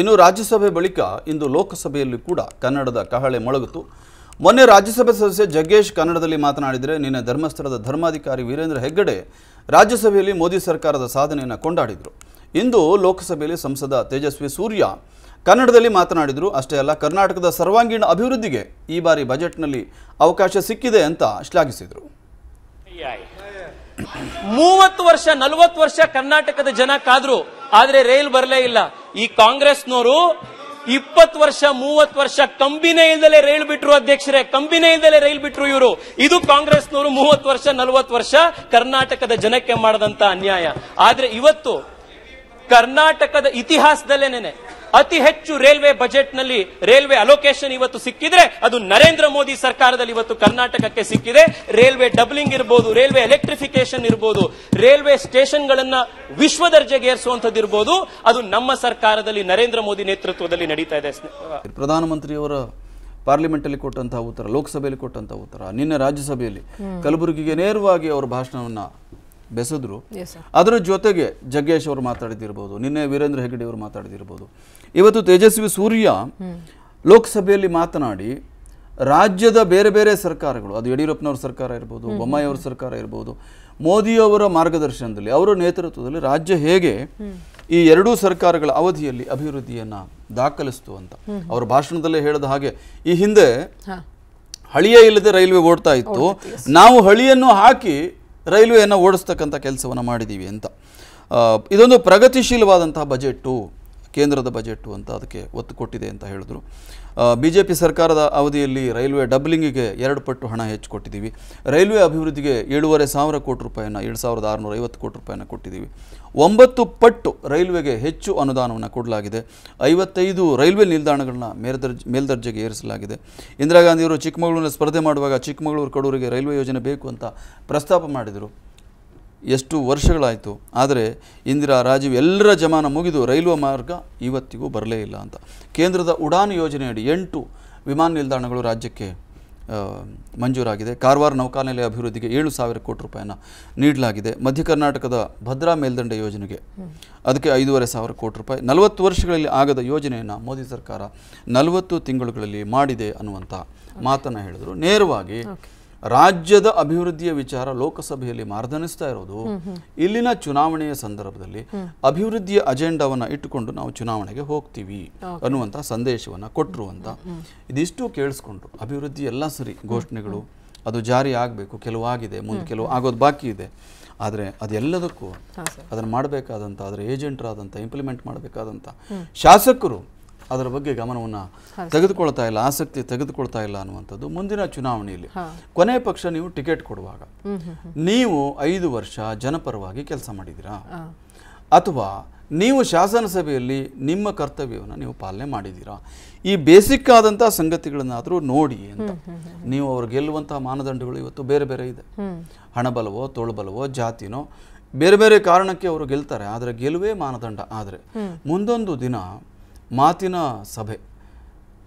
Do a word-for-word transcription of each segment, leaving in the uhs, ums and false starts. ಇನ್ನು ರಾಜ್ಯಸಭೆ ಬಳಿಕ ಇಂದು ಲೋಕಸಭೆಯಲ್ಲಿ ಕೂಡ ಕನ್ನಡದ ಕಹಳೆ ಮೊಳಗಿತು। ಮೊನ್ನೆ ರಾಜ್ಯಸಭೆ ಸದಸ್ಯ ಜಗೇಶ್ ಕನ್ನಡದಲ್ಲಿ ಮಾತನಾಡಿದರೆ ನಿನ್ನ ಧರ್ಮಸ್ಥಳದ ಧರ್ಮಾಧಿಕಾರಿ ವೀರೇಂದ್ರ ಹೆಗಡೆ ರಾಜ್ಯಸಭೆಯಲ್ಲಿ ಮೋದಿ ಸರ್ಕಾರದ ಸಾಧನೆಯನ್ನು ಕೊಂಡಾಡಿದರು। ಇಂದು ಲೋಕಸಭೆಯಲ್ಲಿ ಸಂಸದ ತೇಜಸ್ವಿ ಸೂರ್ಯ ಕನ್ನಡದಲ್ಲಿ ಮಾತನಾಡಿದರು। ಅಷ್ಟೇ ಅಲ್ಲ, ಕರ್ನಾಟಕದ ಸರ್ವಾಂಗೀಣ ಅಭಿವೃದ್ಧಿಗೆ ಈ ಬಾರಿ ಬಜೆಟ್ನಲ್ಲಿ ಅವಕಾಶ ಸಿಕ್ಕಿದೆ ಅಂತ ಶ್ಲಾಘಿಸಿದರು। ಮೂವತ್ತು ವರ್ಷ ನಲವತ್ತು ವರ್ಷ ಕರ್ನಾಟಕದ ಜನ ಕಾದ್ರು, ಆದರೆ ರೈಲ್ ಬರಲೇ ಇಲ್ಲ। ಈ ಕಾಂಗ್ರೆಸ್ನವರು ಇಪ್ಪತ್ತು ವರ್ಷ ಮೂವತ್ತು ವರ್ಷ ಕಂಬಿನೇ ಇಲ್ಲದೆ ರೈಲ್ ಬಿಟ್ರು। ಅಧ್ಯಕ್ಷರೇ, ಕಂಬಿನೇ ಇಲ್ಲದೆ ರೈಲ್ ಬಿಟ್ರು ಇವರು। ಇದು ಕಾಂಗ್ರೆಸ್ನವರು ಮೂವತ್ತು ವರ್ಷ ನಲವತ್ತು ವರ್ಷ ಕರ್ನಾಟಕದ ಜನಕ್ಕೆ ಮಾಡದಂತ ಅನ್ಯಾಯ। ಆದ್ರೆ ಇವತ್ತು ಕರ್ನಾಟಕದ ಇತಿಹಾಸದಲ್ಲೇನೆ ಅತಿ ಹೆಚ್ಚು ರೈಲ್ವೆ ಬಜೆಟ್ನಲ್ಲಿ ರೈಲ್ವೆ ಅಲೋಕೇಶನ್ ಇವತ್ತು ಸಿಕ್ಕಿದ್ರೆ ಅದು ನರೇಂದ್ರ ಮೋದಿ ಸರ್ಕಾರದಲ್ಲಿ ಇವತ್ತು ಕರ್ನಾಟಕಕ್ಕೆ ಸಿಕ್ಕಿದೆ। ರೈಲ್ವೆ ಡಬ್ಲಿಂಗ್ ಇರಬಹುದು, ರೈಲ್ವೆ ಎಲೆಕ್ಟ್ರಿಫಿಕೇಶನ್ ಇರಬಹುದು, ರೈಲ್ವೆ ಸ್ಟೇಷನ್ಗಳನ್ನ ವಿಶ್ವ ದರ್ಜೆಗೆ ಏರಿಸುವಂಥದ್ದು ಇರಬಹುದು, ಅದು ನಮ್ಮ ಸರ್ಕಾರದಲ್ಲಿ ನರೇಂದ್ರ ಮೋದಿ ನೇತೃತ್ವದಲ್ಲಿ ನಡೀತಾ ಇದೆ। ಪ್ರಧಾನಮಂತ್ರಿಯವರ ಪಾರ್ಲಿಮೆಂಟಲ್ಲಿ ಕೊಟ್ಟಂತಹ ಉತ್ತರ, ಲೋಕಸಭೆಯಲ್ಲಿ ಕೊಟ್ಟಂತಹ ಉತ್ತರ, ನಿನ್ನೆ ರಾಜ್ಯಸಭೆಯಲ್ಲಿ ಕಲಬುರಗಿಗೆ ನೇರವಾಗಿ ಅವರ ಭಾಷಣವನ್ನ ಬೆಸೆದರು। ಅದರ ಜೊತೆಗೆ ಜಗ್ಗೇಶ್ ಅವರು ಮಾತಾಡಿದಿರಬಹುದು, ನಿನ್ನೆ ವೀರೇಂದ್ರ ಹೆಗಡೆ ಅವರು ಮಾತಾಡಿದಿರಬಹುದು, ಇವತ್ತು ತೇಜಸ್ವಿ ಸೂರ್ಯ ಲೋಕಸಭೆಯಲ್ಲಿ ಮಾತನಾಡಿ ರಾಜ್ಯದ ಬೇರೆ ಬೇರೆ ಸರ್ಕಾರಗಳು, ಅದು ಯಡಿಯೂರಪ್ಪನವ್ರ ಸರ್ಕಾರ ಇರ್ಬೋದು, ಬೊಮ್ಮಾಯಿ ಅವರ ಸರ್ಕಾರ ಇರ್ಬೋದು, ಮೋದಿಯವರ ಮಾರ್ಗದರ್ಶನದಲ್ಲಿ ಅವರ ನೇತೃತ್ವದಲ್ಲಿ ರಾಜ್ಯ ಹೇಗೆ ಈ ಎರಡೂ ಸರ್ಕಾರಗಳ ಅವಧಿಯಲ್ಲಿ ಅಭಿವೃದ್ಧಿಯನ್ನು ದಾಖಲಿಸ್ತು ಅಂತ ಅವರ ಭಾಷಣದಲ್ಲೇ ಹೇಳಿದ ಹಾಗೆ ಈ ಹಿಂದೆ ಹಳಿಯೇ ಇಲ್ಲದೆ ರೈಲ್ವೆ ಓಡ್ತಾ ಇತ್ತು, ನಾವು ಹಳಿಯನ್ನು ಹಾಕಿ ರೈಲ್ವೆಯನ್ನು ಓಡಿಸ್ತಕ್ಕಂಥ ಕೆಲಸವನ್ನು ಮಾಡಿದ್ದೀವಿ ಅಂತ। ಇದೊಂದು ಪ್ರಗತಿಶೀಲವಾದಂತಹ ಬಜೆಟು, ಕೇಂದ್ರದ ಬಜೆಟು ಅಂತ ಅದಕ್ಕೆ ಒತ್ತು ಕೊಟ್ಟಿದೆ ಅಂತ ಹೇಳಿದ್ರು। ಬಿ ಜೆ ಪಿ ಸರ್ಕಾರದ ಅವಧಿಯಲ್ಲಿ ರೈಲ್ವೆ ಡಬ್ಲಿಂಗಿಗೆ ಎರಡು ಪಟ್ಟು ಹಣ ಹೆಚ್ಚು ಕೊಟ್ಟಿದ್ದೀವಿ, ರೈಲ್ವೆ ಅಭಿವೃದ್ಧಿಗೆ ಏಳುವರೆ ಸಾವಿರ ಕೋಟಿ ರೂಪಾಯಿನ ಏಳು ಸಾವಿರದ ಆರುನೂರ ಐವತ್ತು ಕೋಟಿ ರೂಪಾಯಿನ ಕೊಟ್ಟಿದ್ದೀವಿ, ಒಂಬತ್ತು ಪಟ್ಟು ರೈಲ್ವೆಗೆ ಹೆಚ್ಚು ಅನುದಾನವನ್ನು ಕೊಡಲಾಗಿದೆ, ಐವತ್ತೈದು ರೈಲ್ವೆ ನಿಲ್ದಾಣಗಳನ್ನ ಮೇಲ್ದರ್ಜೆ ಮೇಲ್ದರ್ಜೆಗೆ ಏರಿಸಲಾಗಿದೆ। ಇಂದಿರಾ ಗಾಂಧಿಯವರು ಚಿಕ್ಕಮಗಳೂರಿನ ಸ್ಪರ್ಧೆ ಮಾಡುವಾಗ ಚಿಕ್ಕಮಗಳೂರು ಕಡೂರಿಗೆ ರೈಲ್ವೆ ಯೋಜನೆ ಬೇಕು ಅಂತ ಪ್ರಸ್ತಾಪ ಮಾಡಿದರು। ಎಷ್ಟು ವರ್ಷಗಳಾಯಿತು, ಆದರೆ ಇಂದಿರಾ ರಾಜೀವ್ ಎಲ್ಲರ ಜಮಾನ ಮುಗಿದು ರೈಲ್ವೆ ಮಾರ್ಗ ಇವತ್ತಿಗೂ ಬರಲೇ ಇಲ್ಲ ಅಂತ। ಕೇಂದ್ರದ ಉಡಾನ್ ಯೋಜನೆಯಡಿ ಎಂಟು ವಿಮಾನ ನಿಲ್ದಾಣಗಳು ರಾಜ್ಯಕ್ಕೆ ಮಂಜೂರಾಗಿದೆ, ಕಾರವಾರ ನೌಕಾನೆಲೆ ಅಭಿವೃದ್ಧಿಗೆ ಏಳು ಸಾವಿರ ಕೋಟಿ ರೂಪಾಯಿನ ನೀಡಲಾಗಿದೆ, ಮಧ್ಯ ಕರ್ನಾಟಕದ ಭದ್ರಾ ಮೇಲ್ದಂಡೆ ಯೋಜನೆಗೆ ಅದಕ್ಕೆ ಐದೂವರೆ ಸಾವಿರ ಕೋಟಿ ರೂಪಾಯಿ। ನಲವತ್ತು ವರ್ಷಗಳಲ್ಲಿ ಆಗದ ಯೋಜನೆಯನ್ನು ಮೋದಿ ಸರ್ಕಾರ ನಲವತ್ತು ತಿಂಗಳುಗಳಲ್ಲಿ ಮಾಡಿದೆ ಅನ್ನುವಂಥ ಮಾತನ್ನು ಹೇಳಿದರು। ನೇರವಾಗಿ ರಾಜ್ಯದ ಅಭಿವೃದ್ಧಿಯ ವಿಚಾರ ಲೋಕಸಭೆಯಲ್ಲಿ ಮಾರ್ದನಿಸ್ತಾ ಇರೋದು ಇಲ್ಲಿನ ಚುನಾವಣೆಯ ಸಂದರ್ಭದಲ್ಲಿ ಅಭಿವೃದ್ಧಿಯ ಅಜೆಂಡಾವನ್ನು ಇಟ್ಟುಕೊಂಡು ನಾವು ಚುನಾವಣೆಗೆ ಹೋಗ್ತೀವಿ ಅನ್ನುವಂಥ ಸಂದೇಶವನ್ನು ಕೊಟ್ಟರು ಅಂತ ಇದಿಷ್ಟು ಕೇಳಿಸ್ಕೊಂಡ್ರು। ಅಭಿವೃದ್ಧಿ ಎಲ್ಲ ಸರಿ, ಘೋಷಣೆಗಳು ಅದು ಜಾರಿ ಆಗಬೇಕು, ಕೆಲವು ಆಗಿದೆ, ಮುಂದೆ ಕೆಲವು ಆಗೋದು ಬಾಕಿ ಇದೆ, ಆದರೆ ಅದೆಲ್ಲದಕ್ಕೂ ಅದನ್ನು ಮಾಡಬೇಕಾದಂಥ ಅದರ ಏಜೆಂಟ್ರಾದಂಥ ಇಂಪ್ಲಿಮೆಂಟ್ ಮಾಡಬೇಕಾದಂಥ ಶಾಸಕರು ಅದರ ಬಗ್ಗೆ ಗಮನವನ್ನು ತೆಗೆದುಕೊಳ್ತಾ ಇಲ್ಲ, ಆಸಕ್ತಿ ತೆಗೆದುಕೊಳ್ತಾ ಇಲ್ಲ ಅನ್ನುವಂಥದ್ದು। ಮುಂದಿನ ಚುನಾವಣೆಯಲ್ಲಿ ಕೊನೆ ಪಕ್ಷ ನೀವು ಟಿಕೆಟ್ ಕೊಡುವಾಗ ನೀವು ಐದು ವರ್ಷ ಜನಪರವಾಗಿ ಕೆಲಸ ಮಾಡಿದ್ದೀರಾ ಅಥವಾ ನೀವು ಶಾಸನಸಭೆಯಲ್ಲಿ ನಿಮ್ಮ ಕರ್ತವ್ಯವನ್ನು ನೀವು ಪಾಲನೆ ಮಾಡಿದ್ದೀರಾ, ಈ ಬೇಸಿಕ್ ಆದಂಥ ಸಂಗತಿಗಳನ್ನಾದರೂ ನೋಡಿ ಅಂತ। ನೀವು ಅವ್ರು ಗೆಲ್ಲುವಂಥ ಮಾನದಂಡಗಳು ಇವತ್ತು ಬೇರೆ ಬೇರೆ ಇದೆ, ಹಣಬಲವೋ ತೋಳ್ಬಲವೋ ಜಾತಿನೋ ಬೇರೆ ಬೇರೆ ಕಾರಣಕ್ಕೆ ಅವರು ಗೆಲ್ತಾರೆ, ಆದರೆ ಗೆಲುವೇ ಮಾನದಂಡ ಆದರೆ ಮುಂದೊಂದು ದಿನ ಮಾತಿನ ಸಭೆ,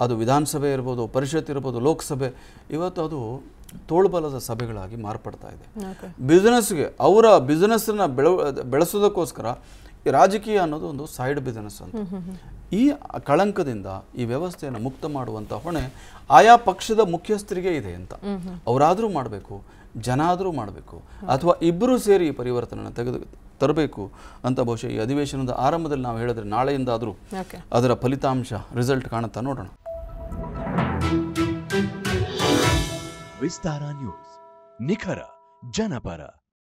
ಅದು ವಿಧಾನಸಭೆ ಇರ್ಬೋದು, ಪರಿಷತ್ ಇರ್ಬೋದು, ಲೋಕಸಭೆ, ಇವತ್ತು ಅದು ತೋಳ್ಬಲದ ಸಭೆಗಳಾಗಿ ಮಾರ್ಪಡ್ತಾ ಇದೆ। ಬಿಸ್ನೆಸ್ಗೆ ಅವರ ಬಿಸ್ನೆಸ್ನ ಬೆಳ ಬೆಳೆಸೋದಕ್ಕೋಸ್ಕರ ರಾಜಕೀಯ ಅನ್ನೋದು ಒಂದು ಸೈಡ್ ಬಿಸ್ನೆಸ್ ಅಂತ। ಈ ಕಳಂಕದಿಂದ ಈ ವ್ಯವಸ್ಥೆಯನ್ನು ಮುಕ್ತ ಮಾಡುವಂಥ ಹೊಣೆ ಆಯಾ ಪಕ್ಷದ ಮುಖ್ಯಸ್ಥರಿಗೆ ಇದೆ ಅಂತ। ಅವರಾದರೂ ಮಾಡಬೇಕು, ಜನ ಆದರೂ ಮಾಡಬೇಕು, ಅಥವಾ ಇಬ್ಬರೂ ಸೇರಿ ಈ ಪರಿವರ್ತನೆಯನ್ನು ತೆಗೆದು ತರಬೇಕು ಅಂತ ಬಹುಶಃ ಈ ಅಧಿವೇಶನದ ಆರಂಭದಲ್ಲಿ ನಾವು ಹೇಳಿದ್ರೆ ನಾಳೆಯಿಂದಾದರೂ ಅದರ ಫಲಿತಾಂಶ, ರಿಸಲ್ಟ್ ಕಾಣುತ್ತಾ ನೋಡೋಣ। ವಿಸ್ತಾರ ನ್ಯೂಸ್, ನಿಖರ ಜನಪರ।